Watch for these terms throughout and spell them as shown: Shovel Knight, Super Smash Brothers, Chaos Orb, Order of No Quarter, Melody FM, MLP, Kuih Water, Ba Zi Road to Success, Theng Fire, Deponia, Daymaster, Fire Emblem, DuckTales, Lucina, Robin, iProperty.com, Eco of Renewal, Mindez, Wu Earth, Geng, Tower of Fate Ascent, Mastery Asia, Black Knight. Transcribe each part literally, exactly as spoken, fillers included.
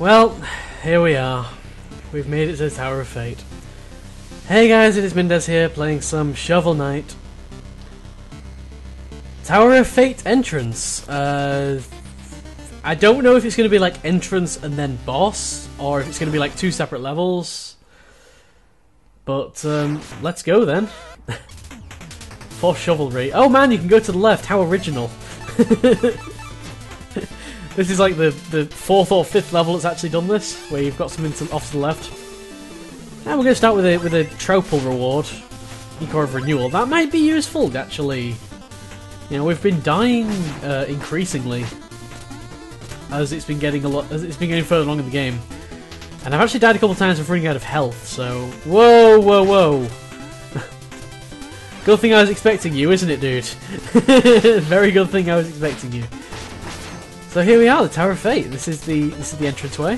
Well, here we are. We've made it to the Tower of Fate. Hey guys, it is Mindez here, playing some Shovel Knight. Tower of Fate entrance. Uh, I don't know if it's going to be like entrance and then boss, or if it's going to be like two separate levels. But um, let's go then. For Shovelry. Oh man, you can go to the left. How original. This is like the, the fourth or fifth level that's actually done this, where you've got something to, off to the left. And we're going to start with a with a tropal reward, Eco of Renewal. That might be useful, actually. You know, we've been dying uh, increasingly as it's been getting a lot, as it's been getting further along in the game. And I've actually died a couple of times of running out of health. So whoa, whoa, whoa! Good thing I was expecting you, isn't it, dude? Very good thing I was expecting you. So here we are, the Tower of Fate. This is the this is the entranceway.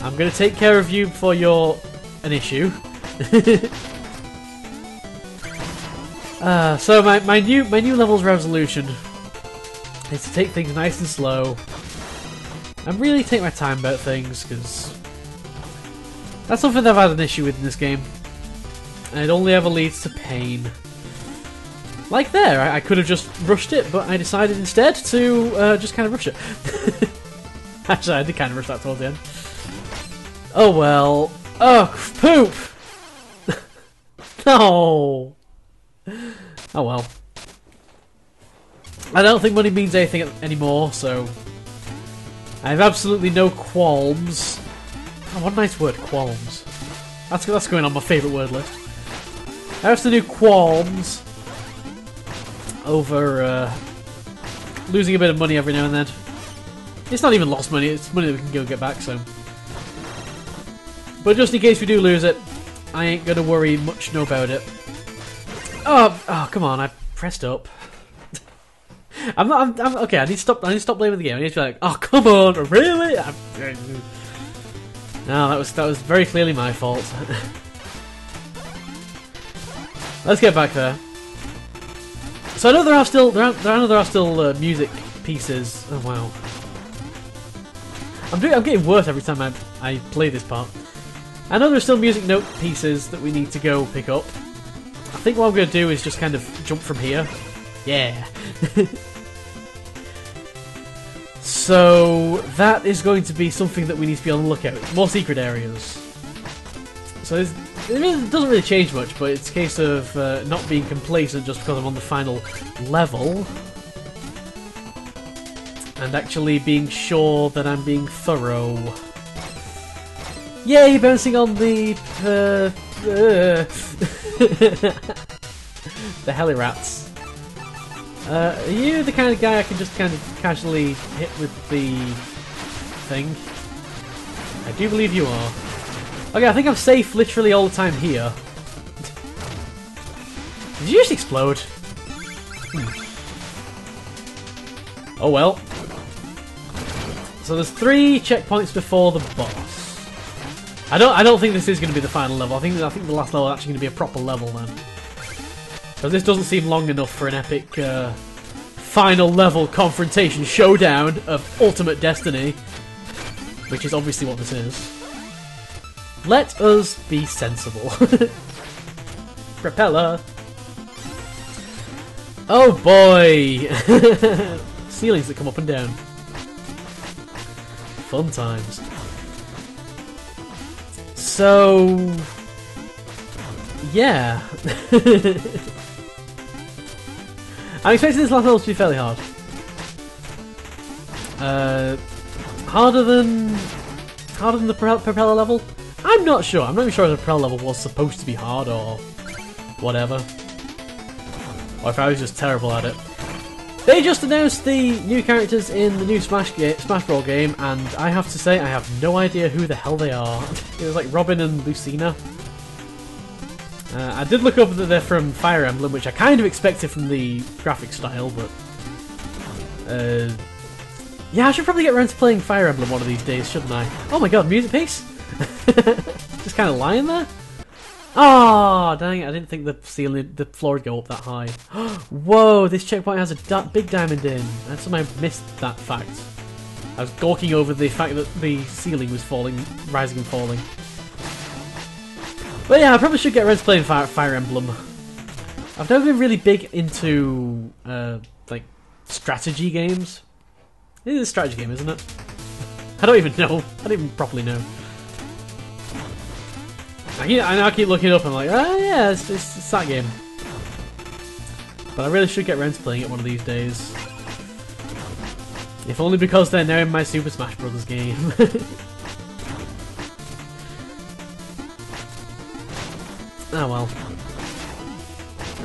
I'm gonna take care of you before you're an issue. uh, so my my new my new level's resolution is to take things nice and slow, and really take my time about things, because that's something I've had an issue with in this game, and it only ever leads to pain. Like there, I, I could have just rushed it, but I decided instead to uh, just kind of rush it. Actually, I did kind of rush that towards the end. Oh well. Oh, poop! No! Oh well. I don't think money means anything anymore, so... I have absolutely no qualms. Oh, what a nice word, qualms. That's, that's going on my favourite word list. I have to do qualms over uh, losing a bit of money every now and then. It's not even lost money, it's money that we can go get back, so... But just in case we do lose it, I ain't gonna worry much no about it. Oh, oh come on! I pressed up. I'm not. I'm, I'm, okay, I need to stop. I need to stop blaming the game. I need to be like, oh come on, really? I'm, no, that was that was very clearly my fault. Let's get back there. So I know there are still there are, I know there are still uh, music pieces. Oh wow. I'm doing. I'm getting worse every time I I play this part. I know there's still music note pieces that we need to go pick up. I think what I'm going to do is just kind of jump from here. Yeah. So that is going to be something that we need to be on the lookout. More secret areas. So it doesn't really change much, but it's a case of uh, not being complacent just because I'm on the final level. And actually being sure that I'm being thorough. Yay, bouncing on the... Uh, uh, the heli rats. Uh, are you the kind of guy I can just kind of casually hit with the thing? I do believe you are. Okay, I think I'm safe literally all the time here. Did you just explode? Hmm. Oh well. So there's three checkpoints before the boss. I don't. I don't think this is going to be the final level. I think. I think the last level is actually going to be a proper level then. Because this doesn't seem long enough for an epic uh, final level confrontation showdown of ultimate destiny, which is obviously what this is. Let us be sensible. Propeller. Oh boy! Ceilings that come up and down. Fun times. So, yeah. I'm expecting this last level to be fairly hard. Uh, harder than harder than the propeller level? I'm not sure. I'm not even sure if the propeller level was supposed to be hard or whatever. Or if I was just terrible at it. They just announced the new characters in the new Smash ga Smash Bros game, and I have to say I have no idea who the hell they are. It was like Robin and Lucina. Uh, I did look up that they're from Fire Emblem, which I kind of expected from the graphic style, but... Uh, yeah, I should probably get around to playing Fire Emblem one of these days, shouldn't I? Oh my god, music piece? Just kind of lying there? Oh, dang it, I didn't think the ceiling, the floor would go up that high. Whoa, this checkpoint has a big diamond in. That's why I missed that fact. I was gawking over the fact that the ceiling was falling, rising and falling. But yeah, I probably should get around to playing Fire, Fire Emblem. I've never been really big into, uh, like, strategy games. It is a strategy game, isn't it? I don't even know. I don't even properly know. I, keep, I now keep looking it up and I'm like, oh yeah, it's, it's, it's that game. But I really should get around to playing it one of these days. If only because they're now in my Super Smash Brothers game. Oh well.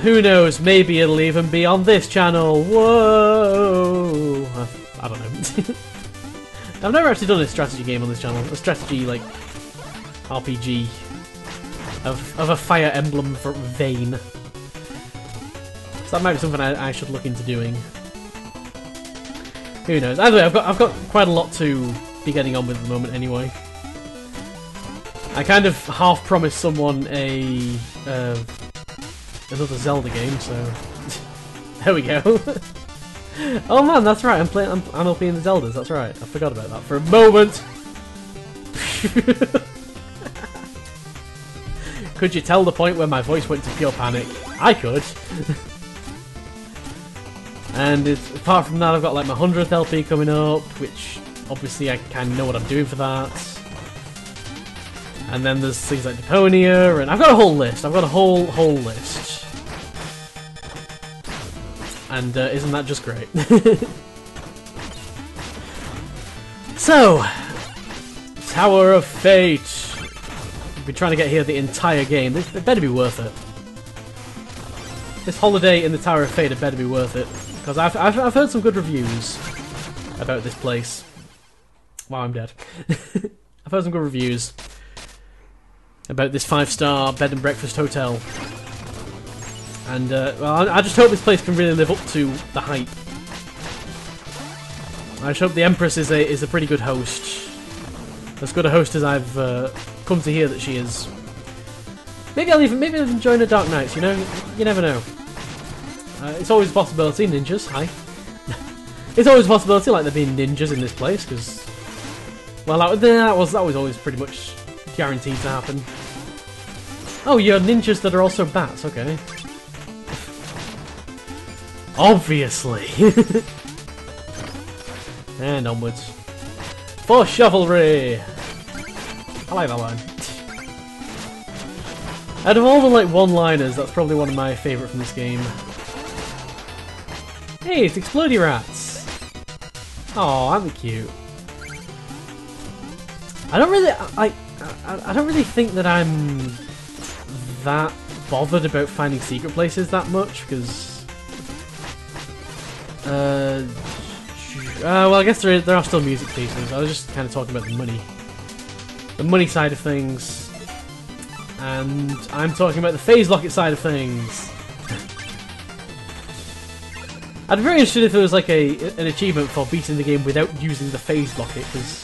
Who knows, maybe it'll even be on this channel. Whoa! I, I don't know. I've never actually done a strategy game on this channel. A strategy, like, R P G of, of a Fire Emblem vein. So that might be something I, I should look into doing. Who knows? Either way, I've got I've got quite a lot to be getting on with at the moment anyway. I kind of half promised someone a uh, another Zelda game, so there we go. Oh man, that's right. I'm playing. I'm MLPing the Zeldas. That's right. I forgot about that for a moment. Could you tell the point where my voice went to pure panic? I could. And it's, apart from that, I've got like my hundredth L P coming up, which obviously I kind of know what I'm doing for that. And then there's things like Deponia, and I've got a whole list. I've got a whole, whole list. And uh, isn't that just great? So, Tower of Fate. I've been trying to get here the entire game. This, it better be worth it. This holiday in the Tower of Fate, it better be worth it. Because I've, I've, I've heard some good reviews about this place. Wow, I'm dead. I've heard some good reviews about this five-star bed and breakfast hotel. And uh, well, I just hope this place can really live up to the hype. I just hope the Empress is a, is a pretty good host. As good a host as I've uh, come to hear that she is. Maybe I'll even, maybe I'll even join the Dark Knights, you know? You never know. Uh, it's always a possibility, ninjas, hi. It's always a possibility, like there being ninjas in this place, because... Well, that, that, was, that was always pretty much guaranteed to happen. Oh, you're ninjas that are also bats, okay. Obviously! And onwards. For chivalry! I like that line. Out of all the, like, one-liners, that's probably one of my favourite from this game. Hey, it's Explodey Rats! Aw, aren't they cute? I don't really... I, I, I don't really think that I'm that bothered about finding secret places that much, because... Uh, uh, well, I guess there, is, there are still music pieces. I was just kind of talking about the money. The money side of things. And I'm talking about the phase locket side of things. I'd be very interested if there was like a an achievement for beating the game without using the phase locket, because...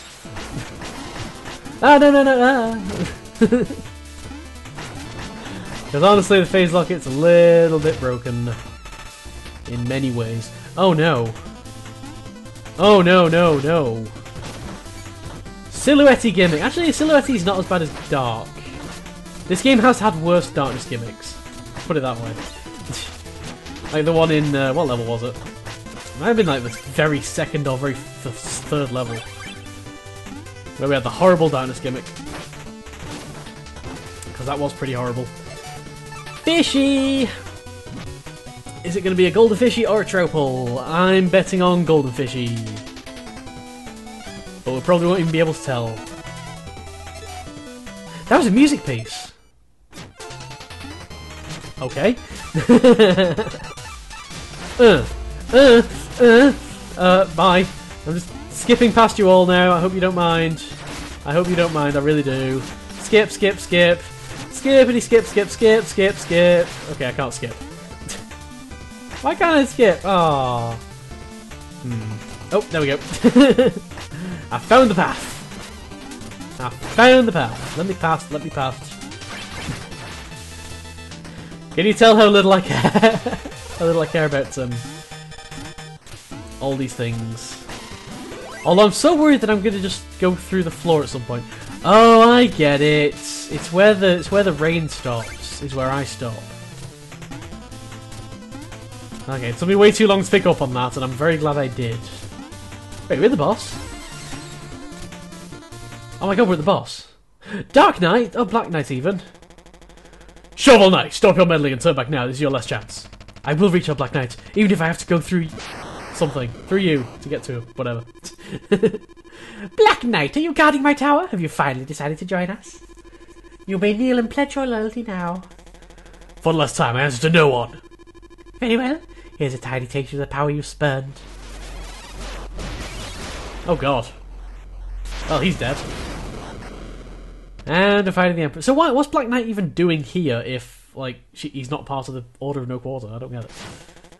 ah, no, no, no, no! Because honestly, the phase locket's a little bit broken in many ways. Oh no! Oh no, no, no! Silhouette gimmick! Actually, Silhouette is not as bad as Dark. This game has had worse darkness gimmicks. Put it that way. Like the one in, uh, what level was it? It might have been like the very second or very th third level. Where we had the horrible darkness gimmick. Because that was pretty horrible. Fishy! Is it going to be a golden fishy or a tropal? I'm betting on golden fishy. But we probably won't even be able to tell. That was a music piece! Okay. Uh, uh, uh, uh, bye. I'm just skipping past you all now. I hope you don't mind. I hope you don't mind. I really do. Skip, skip, skip. Skippity, skip, skip, skip, skip, skip. Okay, I can't skip. Why can't I skip? Aww. Hmm. Oh, there we go. I found the path. I found the path. Let me pass. Let me pass. Can you tell how little I care? How little I care about um, all these things. Although I'm so worried that I'm going to just go through the floor at some point. Oh, I get it. It's where the it's where the rain stops, is where I stop. Okay, it took me way too long to pick up on that, and I'm very glad I did. Wait, we're the boss? Oh my god, we're the boss. Dark Knight? Oh, Black Knight even. Shovel Knight, stop your meddling and turn back now. This is your last chance. I will reach our Black Knight, even if I have to go through something. Through you, to get to him. Whatever. Black Knight, are you guarding my tower? Have you finally decided to join us? You may kneel and pledge your loyalty now. For the last time, I answer to no one. Very well. Here's a tiny taste of the power you've spurned. Oh god. Well, he's dead. And defeating the Emperor. So why, what's Black Knight even doing here if, like, she, he's not part of the Order of No Quarter? I don't get it.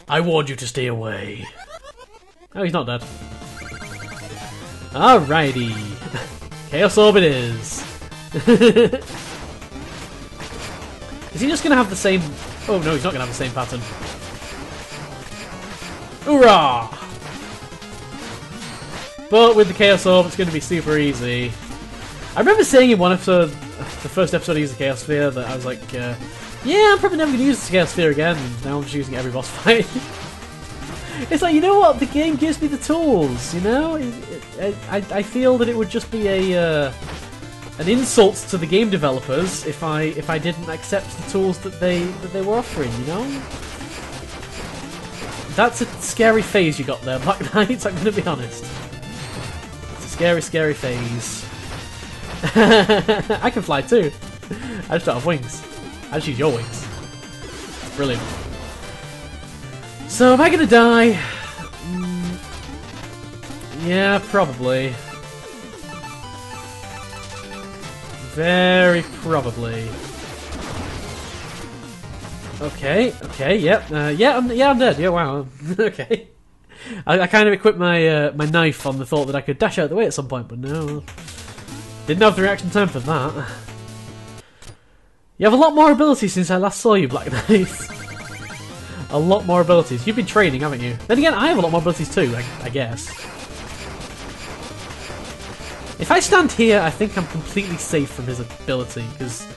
I warned you to stay away. Oh, he's not dead. Alrighty. Chaos Orb it is. Is he just going to have the same... Oh no, he's not going to have the same pattern. Hoorah! But with the Chaos Orb, it's going to be super easy. I remember saying in one episode, the first episode I used the Chaos Sphere, that I was like, uh, yeah, I'm probably never going to use the Chaos Sphere again. Now I'm just using it every boss fight. It's like, you know what? The game gives me the tools, you know? It, it, I, I feel that it would just be a uh, an insult to the game developers if I if I didn't accept the tools that they that they were offering, you know? That's a scary phase you got there, Black Knight, I'm going to be honest. It's a scary, scary phase. I can fly too. I just don't have wings. I just use your wings. Brilliant. So am I gonna die? Mm, yeah, probably. Very probably. Okay. Okay. Yep. Yeah, uh, yeah. I'm, yeah. I'm dead. Yeah. Wow. Okay. I, I kind of equipped my uh, my knife on the thought that I could dash out of the way at some point, but no. Didn't have the reaction time for that. You have a lot more abilities since I last saw you, Black Knight. A lot more abilities. You've been training, haven't you? Then again, I have a lot more abilities too, I, I guess. If I stand here, I think I'm completely safe from his ability, because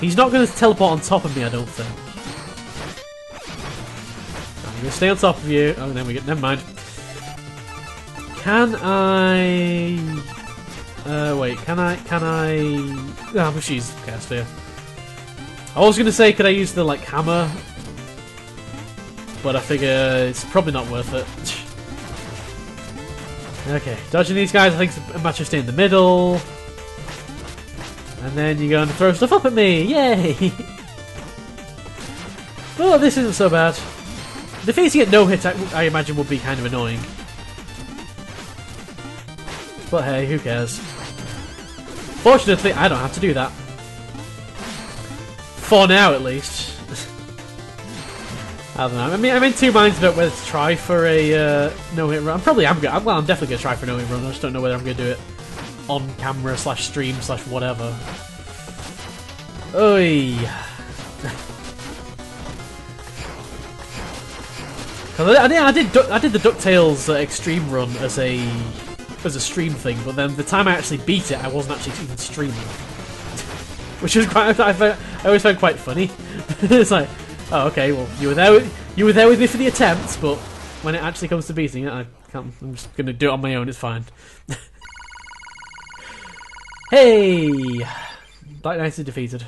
he's not going to teleport on top of me, I don't think. I'm going to stay on top of you. Oh, then we get... Never mind. Can I... Uh, wait, can I, can I... Oh, I'm just using the Chaos Sphere. I was going to say, could I use the, like, hammer? But I figure it's probably not worth it. Okay, dodging these guys, I think it's a matter of staying in the middle. And then you're going to throw stuff up at me, yay! Well, this isn't so bad. Defeating it no hit, I, I imagine, would be kind of annoying. But hey, who cares? Fortunately, I don't have to do that. For now, at least. I don't know. I mean, I'm in two minds about whether to try for a uh, no-hit run. I'm probably am. I'm, well, I'm definitely gonna try for a no-hit run. I just don't know whether I'm gonna do it on camera slash stream slash whatever. Oi. Cause I, I did. I did. I did the DuckTales uh, Extreme run as a. as a stream thing, but then the time I actually beat it, I wasn't actually even streaming. Which is quite, I, found, I always found quite funny. It's like, oh, okay, well, you were there with, you were there with me for the attempts, but when it actually comes to beating it, I can't, I'm just going to do it on my own, it's fine. Hey! Black Knight is defeated.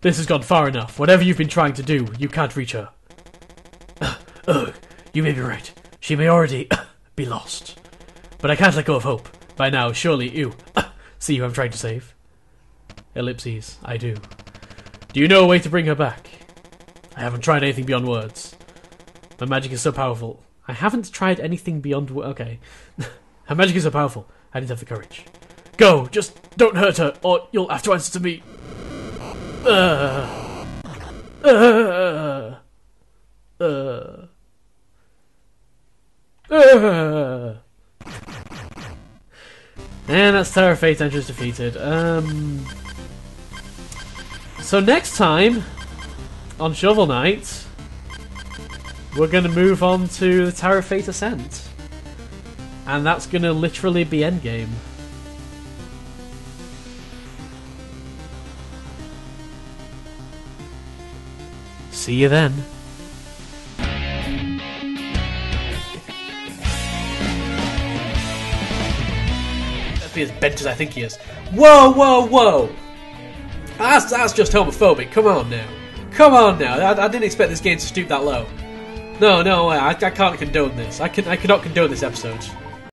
This has gone far enough. Whatever you've been trying to do, you can't reach her. Ugh. You may be right. She may already be lost. But I can't let go of hope. By now, surely you see who I'm trying to save. Ellipses, I do. Do you know a way to bring her back? I haven't tried anything beyond words. My magic is so powerful. I haven't tried anything beyond words. Okay. Her magic is so powerful. I didn't have the courage. Go! Just don't hurt her, or you'll have to answer to me. Uh. Uh. Uh. Uh. And that's Tower of Fate Ascent defeated. Um, so next time on Shovel Knight, we're going to move on to the Tower of Fate Ascent. And that's going to literally be endgame. See you then. That'd be as bent as I think he is. Whoa, whoa, whoa! That's, that's just homophobic. Come on now. Come on now. I, I didn't expect this game to stoop that low. No, no, I, I can't condone this. I, can, I cannot condone this episode.